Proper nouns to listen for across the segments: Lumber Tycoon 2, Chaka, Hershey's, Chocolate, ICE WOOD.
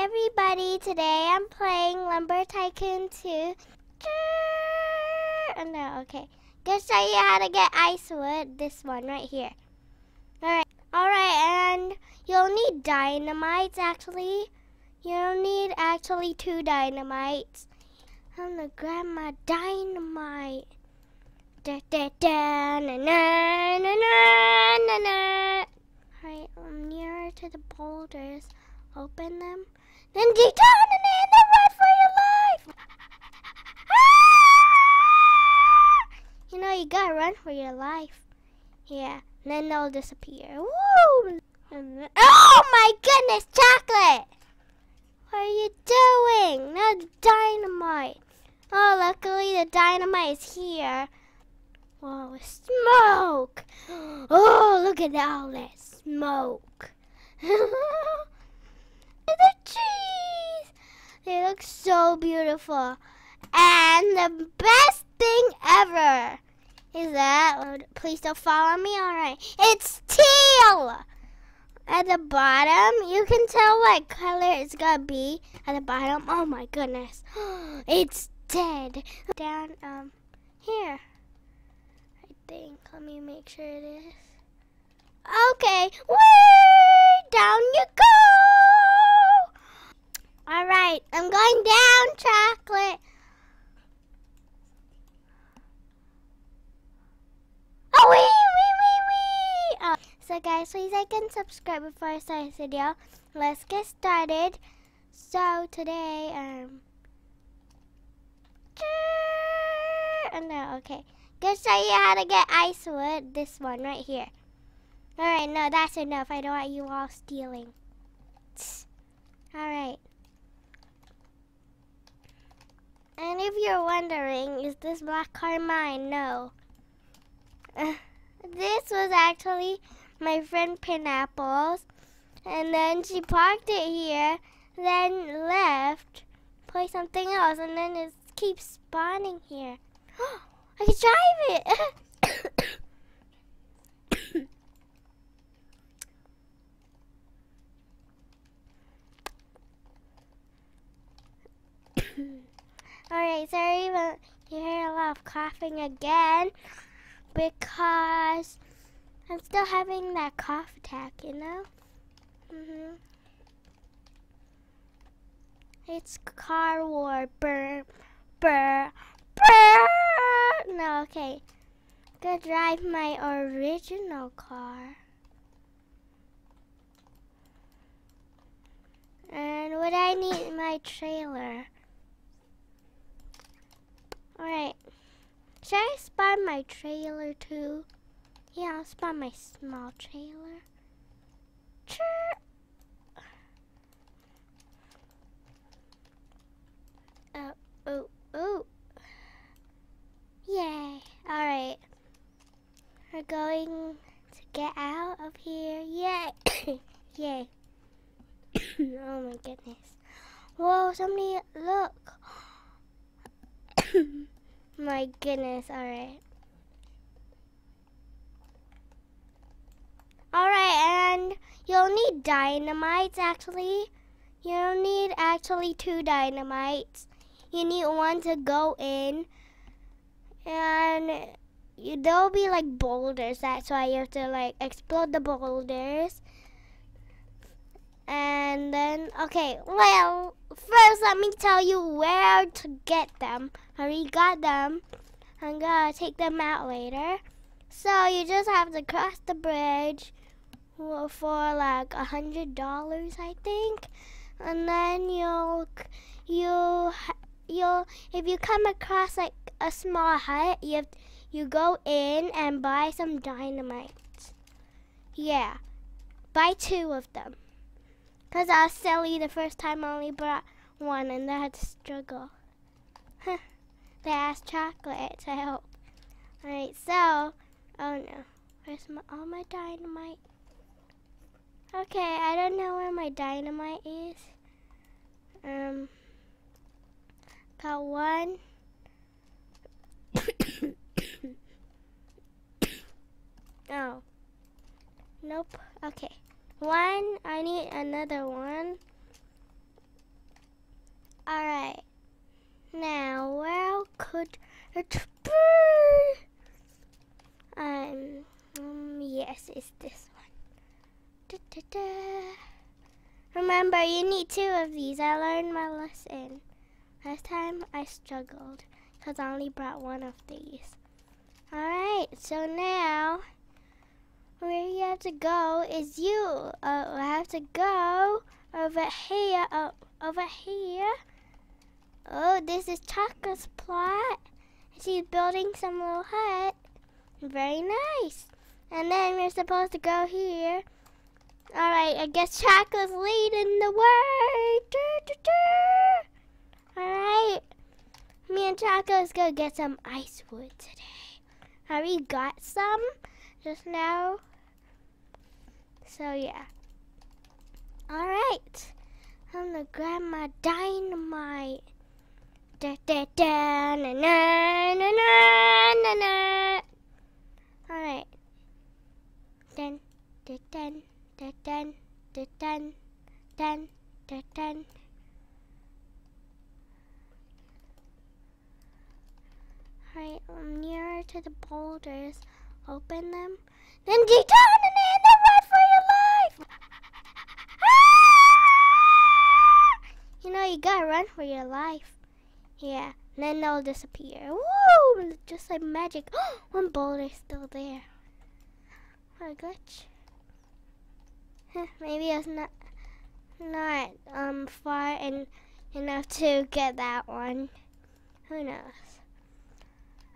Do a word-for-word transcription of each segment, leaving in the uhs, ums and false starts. Hi everybody, today I'm playing Lumber Tycoon two. Oh no, okay. Gonna show you how to get ice wood, this one right here. Alright, alright, and you'll need dynamites actually. You'll need actually two dynamites. I'm gonna grab my dynamite. Da da da na na na na na na. Alright, I'm nearer to the boulders. Open them, then detonate and then run for your life. You know, you gotta run for your life. Yeah, and then they'll disappear. Woo! And then, oh my goodness, Chocolate! What are you doing? That's dynamite. Oh, luckily the dynamite is here. Whoa, smoke! Oh, look at all that smoke. The trees, they look so beautiful, and the best thing ever is that, please don't follow me, alright, it's teal. At the bottom, you can tell what color it's gonna be at the bottom. Oh my goodness, it's dead. Down um here, I think, let me make sure it is. Okay, whee! Down you go. All right, I'm going down, Chocolate. Oh, wee, wee, wee, wee. Oh. So, guys, please like and subscribe before I start this video. Let's get started. So, today, um... Oh, no, okay. Gonna show you how to get ice wood. This one right here. All right, no, that's enough. I don't want you all stealing. All right. And if you're wondering, is this black car mine? No. Uh, this was actually my friend Pineapple's. And then she parked it here, then left, play something else, and then it keeps spawning here. I can drive it! Alright, sorry if you hear a lot of coughing again, because I'm still having that cough attack, you know? Mm-hmm. It's car war. Burr, burr, burr. No, okay. Gonna drive my original car. And would I need my trailer? Alright, should I spawn my trailer too? Yeah, I'll spawn my small trailer. Oh, oh, oh. Yay, alright. We're going to get out of here. Yay, yay. Oh my goodness. Whoa, somebody, look. My goodness, alright. Alright, and you'll need dynamites actually. You'll need actually two dynamites. You need one to go in. And you, there'll be like boulders, that's why you have to like explode the boulders. And then, okay, well, first let me tell you where to get them. I already got them. I'm gonna take them out later. So you just have to cross the bridge for like a hundred dollars, I think. And then you'll, you, you'll, if you come across like a small hut, you have, you go in and buy some dynamite. Yeah, buy two of them. Because I was silly the first time, I only brought one and I had to struggle. Huh. They asked Chocolate to help. Alright, so. Oh no. Where's my, all my dynamite? Okay, I don't know where my dynamite is. Um. Got one. Oh. Nope. Okay. One, I need another one. Um, um, yes, it's this one. Da, da, da. Remember, you need two of these. I learned my lesson. Last time, I struggled because I only brought one of these. Alright, so now, where you have to go is you. Uh, I have to go over here. Uh, over here. Oh, this is Chaka's plot. She's building some little hut. Very nice. And then we're supposed to go here. Alright, I guess Chaka's leading the way. Alright. Me and Chaka's gonna get some ice wood today. I already got some just now. So, yeah. Alright. I'm gonna grab my dynamite. Da, da, da, na, na, na, na, na. Alright. Dun, dun, dun, dun, dun, dun, dun, dun, dun, dun. Alright, I'm nearer to the boulders. Open them. Then detonate and then run for your life! You know, you gotta run for your life. Yeah, and then they'll disappear. Woo! Just like magic. One boulder's still there. What a glitch. Huh, maybe it's not not um far and enough to get that one. Who knows?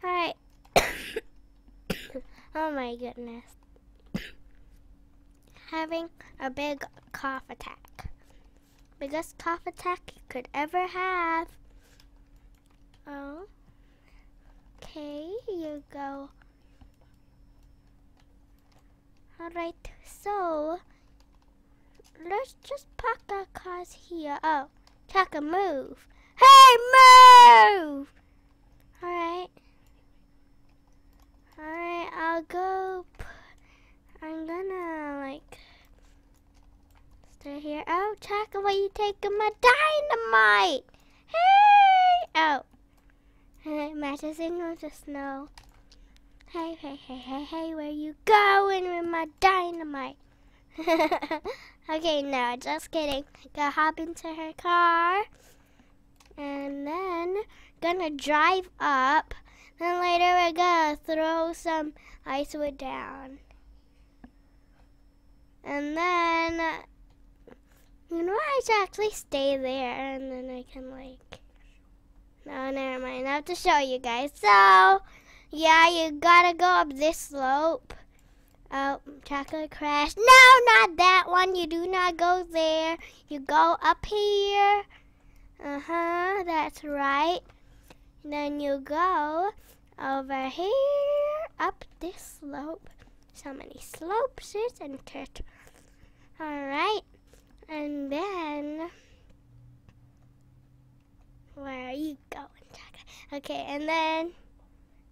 Alright. Oh my goodness. Having a big cough attack. Biggest cough attack you could ever have. Oh, okay, you go. Alright, so let's just park our cars here. Oh, Chaka, move. Hey, move! Alright. Alright, I'll go. I'm gonna, like, stay here. Oh, Chaka, why you taking my dynamite? Hey! Oh. It matches in with the snow. Hey, hey, hey, hey, hey, where you going with my dynamite? Okay, no, just kidding. Gonna hop into her car. And then, gonna drive up. Then later we're gonna throw some ice wood down. And then, uh, you know, I should actually stay there. And then I can, like... No, never mind. I have to show you guys. So, yeah, you gotta go up this slope. Oh, Chocolate crash. No, not that one. You do not go there. You go up here. Uh-huh, that's right. And then you go over here, up this slope. So many slopes, isn't it? All right. And then... Where are you going, Chocolate? Okay, and then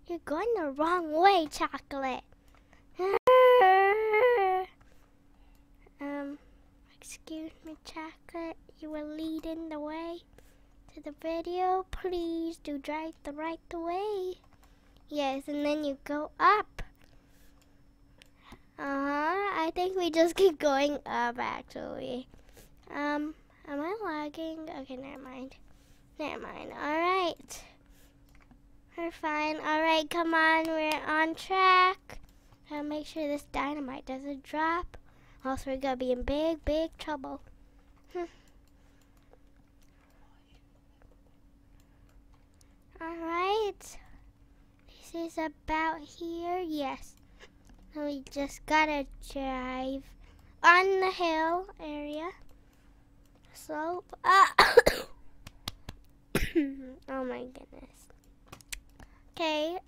you're going the wrong way, Chocolate. um, excuse me, Chocolate. You were leading the way to the video. Please do drive the right way. Yes, and then you go up. Uh huh. I think we just keep going up, actually. Um, am I lagging? Okay, never mind. Never mind. Alright. We're fine. Alright, come on. We're on track. Gotta make sure this dynamite doesn't drop. Else we're gonna be in big, big trouble. Hm. Alright. This is about here. Yes. And we just gotta drive on the hill area. Slope. Ah! Oh my goodness. Okay.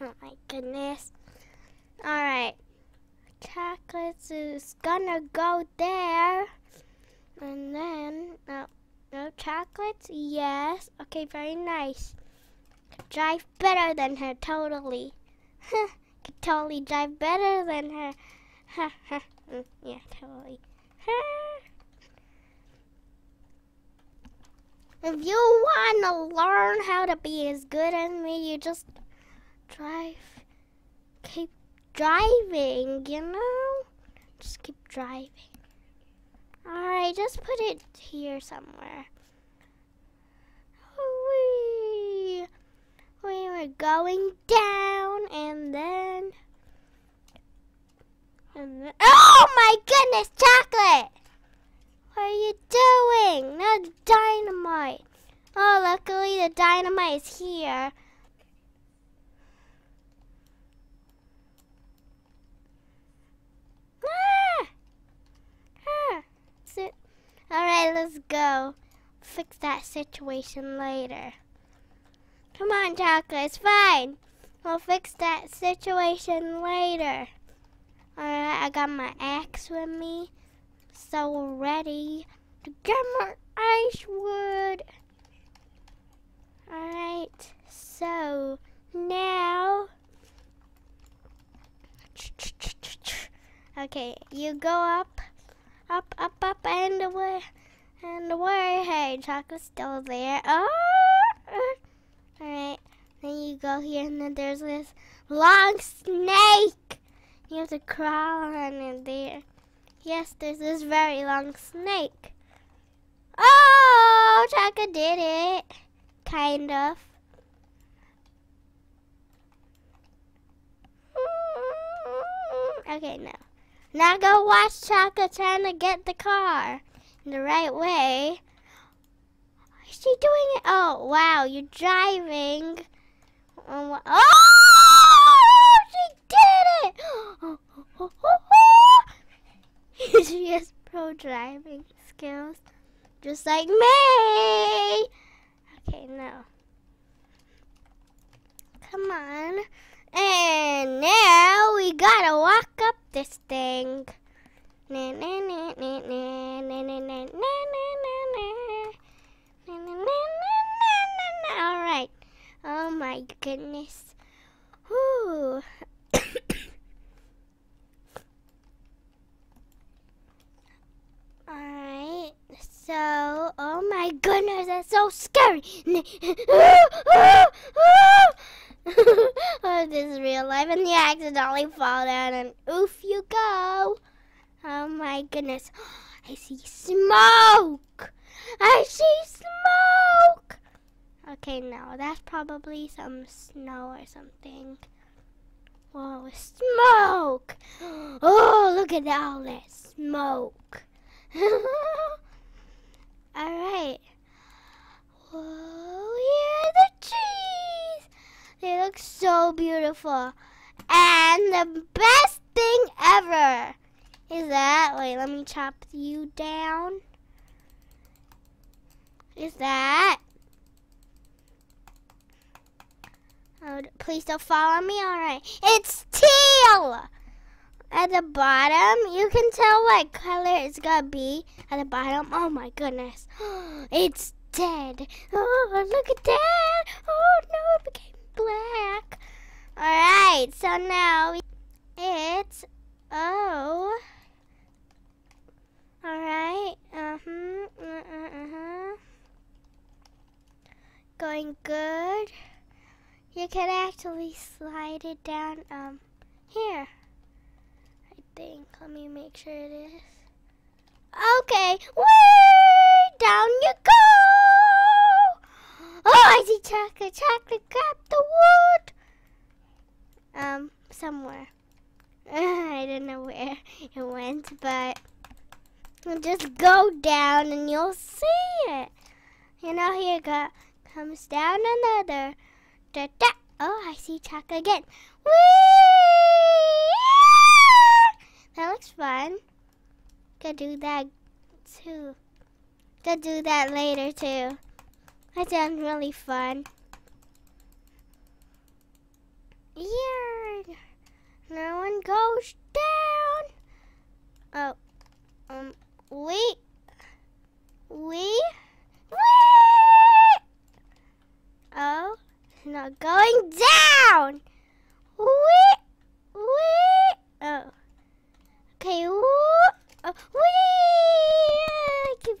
Oh my goodness. Alright. Chocolate is gonna go there. And then, oh, no chocolates? Yes. Okay, very nice. Could drive better than her, totally. Could totally drive better than her. Yeah, totally. If you want to learn how to be as good as me, you just drive, keep driving, you know? Just keep driving. Alright, just put it here somewhere. We, we were going down and then, and then, oh my goodness, Chocolate! What are you doing? No dynamite. Oh, luckily the dynamite is here. Ah! Ah! Sit. All right, let's go. Fix that situation later. Come on, Chaka, it's fine. We'll fix that situation later. All right, I got my axe with me. So we're ready to get more ice wood. Alright, so now. Okay, you go up, up, up, up, and away, and away. Hey, Chaka's still there. Oh! Alright, then you go here, and then there's this long snake. You have to crawl under there. Yes, there's this very long snake. Oh, Chaka did it. Kind of. Okay, no. Now go watch Chaka trying to get the car in the right way. Is she doing it? Oh, wow, you're driving. Oh, she did it. Oh, oh, oh. She has pro driving skills, just like me. Okay, no. Come on. And now we gotta walk up this thing. Na na na na na na na na na na na. All right. Oh my goodness. Whoo. Alright, so, oh my goodness, that's so scary. Oh, this is real life, and you accidentally fall down, and oof, you go. Oh my goodness, I see smoke. I see smoke. Okay, no, that's probably some snow or something. Whoa, smoke. Oh, look at all that smoke. Alright. Whoa, here are the trees. They look so beautiful. And the best thing ever is that, wait, let me chop you down. Is that? Oh, please don't follow me. Alright. It's teal. At the bottom, you can tell what color it's gonna be at the bottom. Oh my goodness, it's dead. Oh, look at that. Oh no, it became black. All right, so now it's, oh. All right, uh-huh, uh-huh, uh-huh. Going good. You can actually slide it down um, here. Think. Let me make sure it is. Okay. Way down you go. Oh, I see Chaka. Chaka, grab the wood. Um, somewhere. I don't know where it went, but just go down and you'll see it. You know, here it go, comes down another. Da, da. Oh, I see Chaka again. Whee! That looks fun. Could do that too. Could do that later too. That sounds really fun. Yeah. No one goes down. Oh. Um. We. We. We. Oh. It's not going down. We. We. Oh. Okay, whoop, oh, whee! I keep,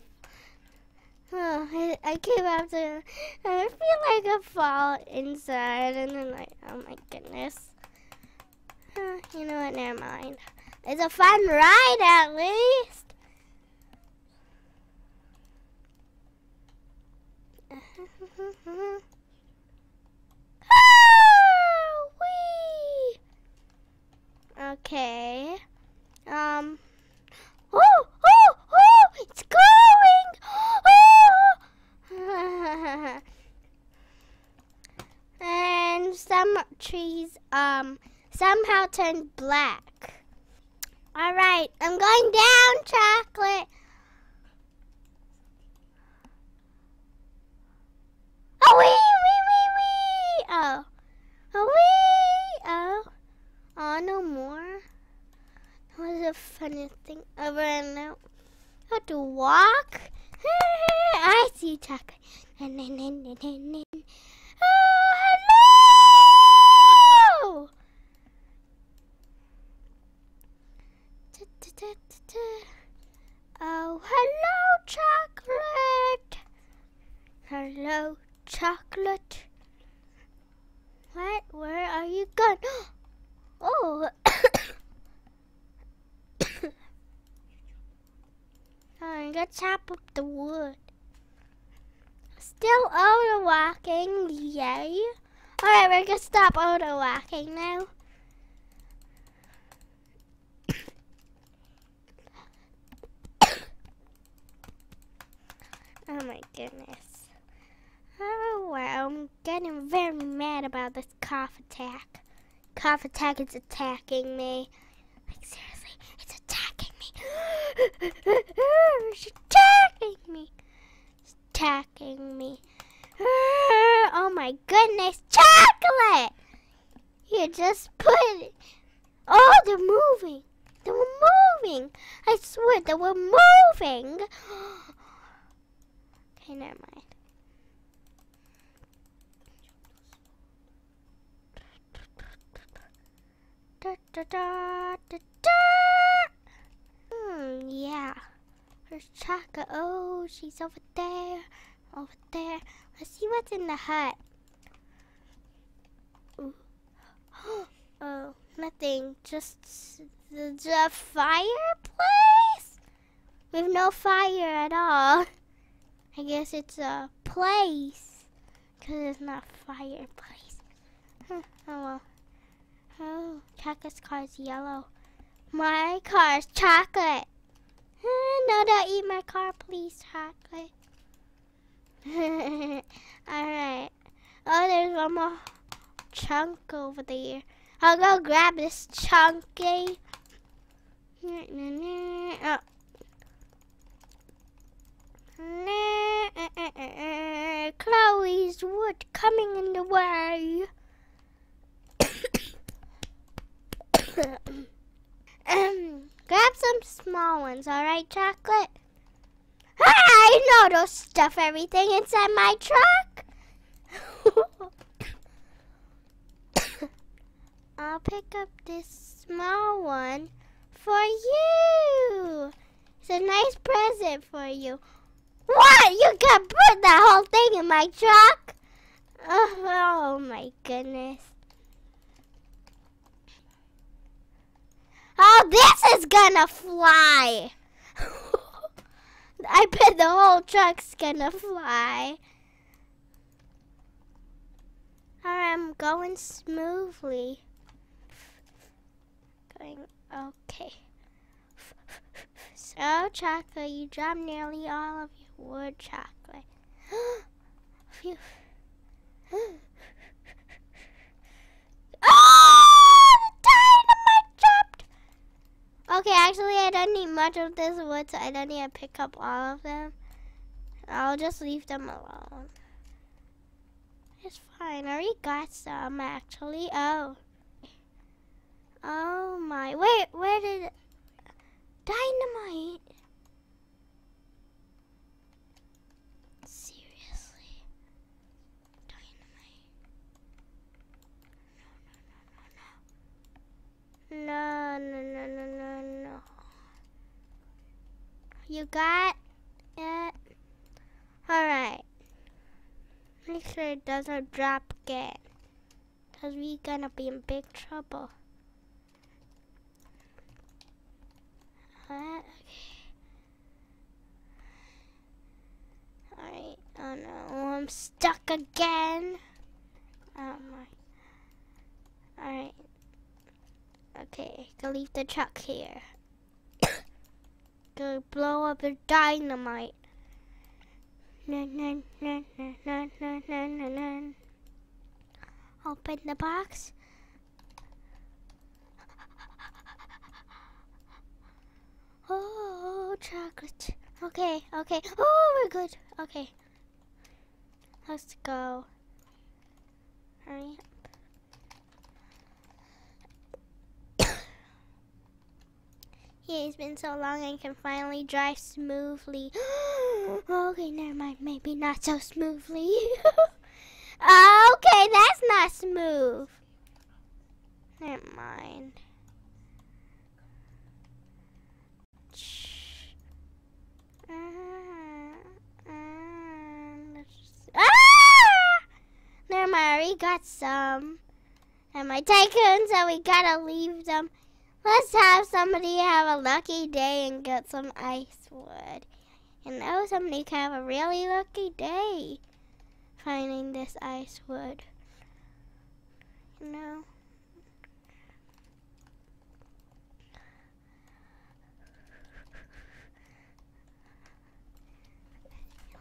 oh, I, I keep have to, I feel like I fall inside and then like, oh my goodness. Uh, you know what, never mind. It's a fun ride at least. Oh, wee! Okay. Um. Oh, oh, oh! It's going. Oh! And some trees um somehow turned black. All right, I'm going down, Chocolate. Oh, wee, wee, wee, wee. Oh, oh, wee, oh. Oh, no more. That was a funny thing. Over and out. I have to walk. I see Chaka. Oh, hello. Oh, hello, Chocolate. Hello. Chocolate. What? Where are you going? Oh. I gotta chop up the wood. Still auto walking, yay! All right, we're gonna stop auto walking now. Oh my goodness. Oh, wow, I'm getting very mad about this cough attack. Cough attack is attacking me. Like, seriously, it's attacking me. It's attacking me. It's attacking me. Oh, my goodness. Chocolate! You just put it. Oh, they're moving. They're moving. I swear, they were moving. Okay, never mind. Da, da, da, da, da. Hmm, yeah. Where's Chaka? Oh, she's over there. Over there. Let's see what's in the hut. Ooh. Oh, nothing. Just the, the fireplace? We have no fire at all. I guess it's a place. Because it's not a fireplace. Huh, oh, well. Oh, Chaka's car is yellow. My car is chocolate. No, don't eat my car, please, Chocolate. Alright. Oh, there's one more chunk over there. I'll go grab this chunky. Oh. Chloe's wood coming in the way. um, grab some small ones, alright, Chocolate? I know, don't stuff everything inside my truck. I'll pick up this small one for you. It's a nice present for you. What? You can put that whole thing in my truck? Oh, oh my goodness. Oh, this is gonna fly. I bet the whole truck's gonna fly. Alright, I'm going smoothly. Going okay. So, Chocolate, you dropped nearly all of your wood, Chocolate. Phew. Okay, actually, I don't need much of this wood, so I don't need to pick up all of them. I'll just leave them alone. It's fine. I already got some, actually. Oh. Oh, my. Wait, where did... Dynamite? Seriously? Dynamite? No, no, no, no, no. No, no, no, no, no. You got it? All right. Make sure it doesn't drop again, because we're gonna be in big trouble. Huh? Okay. Alright, oh no, I'm stuck again. Oh my. Alright. Okay, go leave the truck here. Go blow up the dynamite. Nun, nun, nun, nun, nun, nun, nun, nun. Open the box. Oh, chocolate. Okay, okay. Oh, we're good. Okay. Let's go. Hurry up. Yeah, it's been so long I can finally drive smoothly. Okay, never mind. Maybe not so smoothly. Okay, that's not smooth. Never mind. Uh, uh, ah! Never mind. I already got some. And my tycoon, so we gotta leave them. Let's have somebody have a lucky day and get some ice wood. And oh, somebody can have a really lucky day finding this ice wood. You know?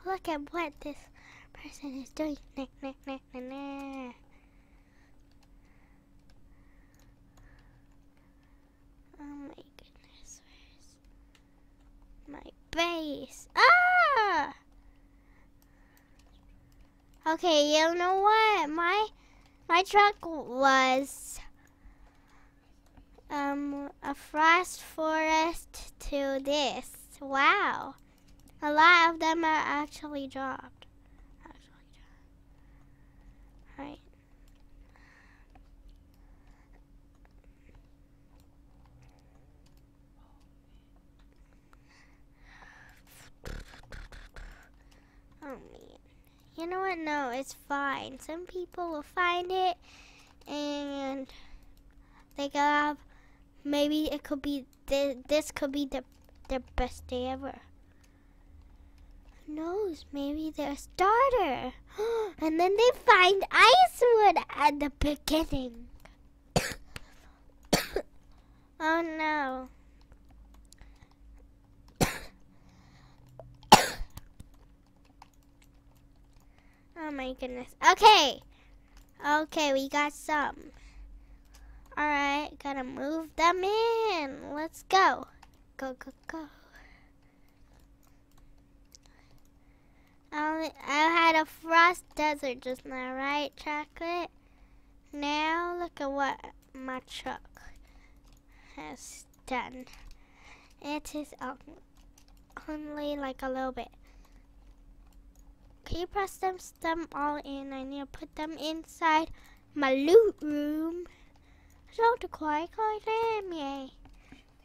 Look at what this person is doing. Nah, nah, nah, nah, nah. Oh my goodness, where's my base? Ah! Okay, you know what? My my truck was um a frost forest to this. Wow. A lot of them are actually dropped. Actually dropped. All right. Oh man. You know what? No, it's fine. Some people will find it, and they got. Maybe it could be. Th this could be the the best day ever. Knows, maybe they're a starter. And then they find icewood at the beginning. Oh no. Oh my goodness. Okay. Okay, we got some. Alright, gotta move them in. Let's go. Go, go, go. I had a frost desert just now, right, Chocolate? Now look at what my truck has done. It is only like a little bit. Can you press them, them all in? I need to put them inside my loot room.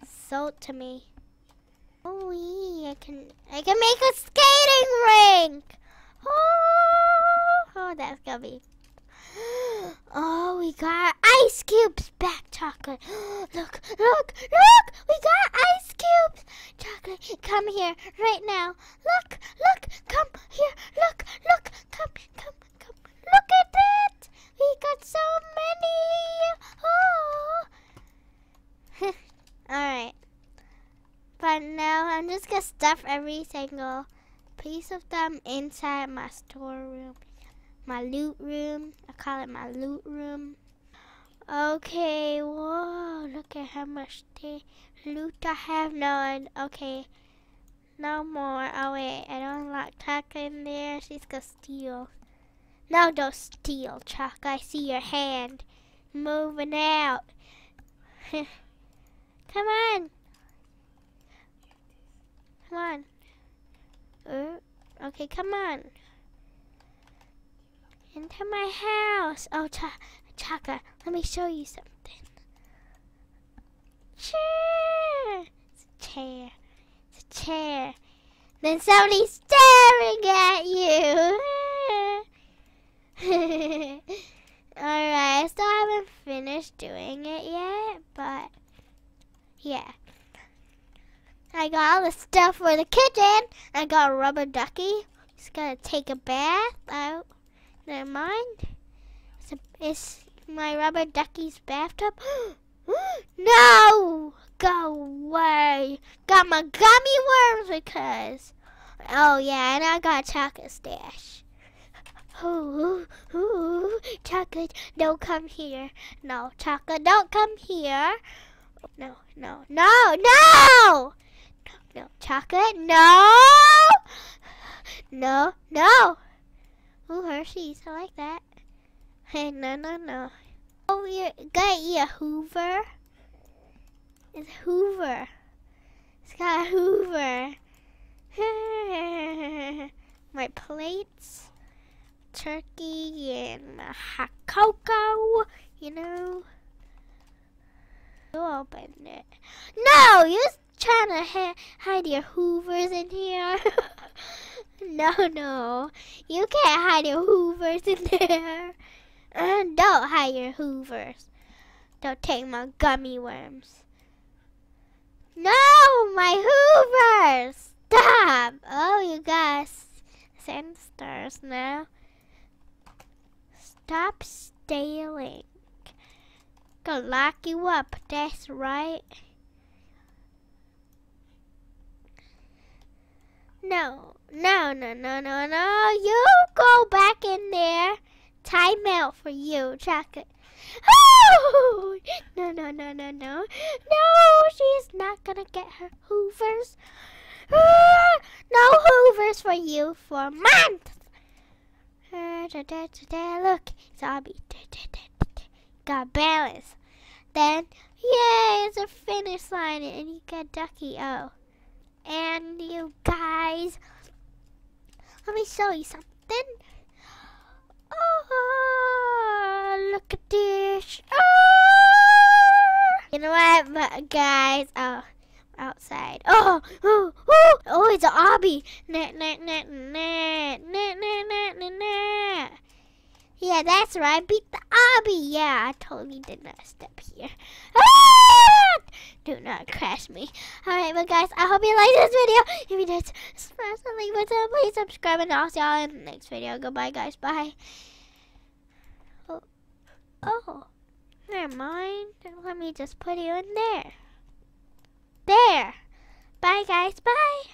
Salt to me. Oh, I can, I can make a skating rink. Oh, oh that's gonna be. Oh, we got ice cubes back, Chocolate. Look, look, look. We got ice cubes. Chocolate, come here right now. Look, look, come here. Look, look, come, come, come. Look at that. We got so many. Oh. All right. But now I'm just gonna stuff every single piece of them inside my storeroom, my loot room. I call it my loot room. Okay, whoa, look at how much loot I have. No, okay, no more. Oh wait, I don't like Chaka in there. She's gonna steal. No, don't steal, Chaka. I see your hand moving out. Come on. Come on. Uh, okay, come on. Into my house. Oh, Ch Chaka, let me show you something. Chair. It's a chair. It's a chair. Then somebody's staring at you. Alright, I still haven't finished doing it yet, but yeah. I got all the stuff for the kitchen. I got a rubber ducky. Just gotta take a bath out. Never mind. It's, a, it's my rubber ducky's bathtub. No! Go away. Got my gummy worms because. Oh, yeah, and I got a chocolate stash. Ooh, ooh, chocolate, don't come here. No, chocolate, don't come here. No, no, no, no! No, chocolate, no! No, no! Ooh, Hershey's, I like that. Hey, no, no, no. Oh, you're gonna eat a Hoover? It's Hoover. It's got a Hoover. My plates, turkey, and my hot cocoa, you know. You open it. No, you're trying to ha hide your hoovers in here. No, no. You can't hide your hoovers in there. Uh, don't hide your hoovers. Don't take my gummy worms. No, my hoovers. Stop! Oh, you guys send stars now. Stop stealing. Gonna lock you up, that's right. No, no, no, no, no, no. You go back in there. Time out for you, Chocolate. Oh! No, no, no, no, no. No, she's not gonna get her hoovers. Uh, no hoovers for you for months. Uh, da, da, da, da, look, zombie. Da, da, da, da, da. Got balance. Then, yay, it's a finish line, and you got Ducky O. And you guys, let me show you something. Oh, look at this. Oh. You know what, but guys? Oh. Outside. Oh, oh, oh, oh, it's an obby. Nah, nah, nah, nah, nah, nah, nah, nah, nah. Yeah, that's right. Beat the obby. Yeah, I totally did not step here. Ah! Do not crash me. Alright, but guys, I hope you liked this video. If you did, smash the like button. Please subscribe, and I'll see y'all in the next video. Goodbye, guys. Bye. Oh, oh. Never mind. Let me just put you in there. There. Bye, guys. Bye.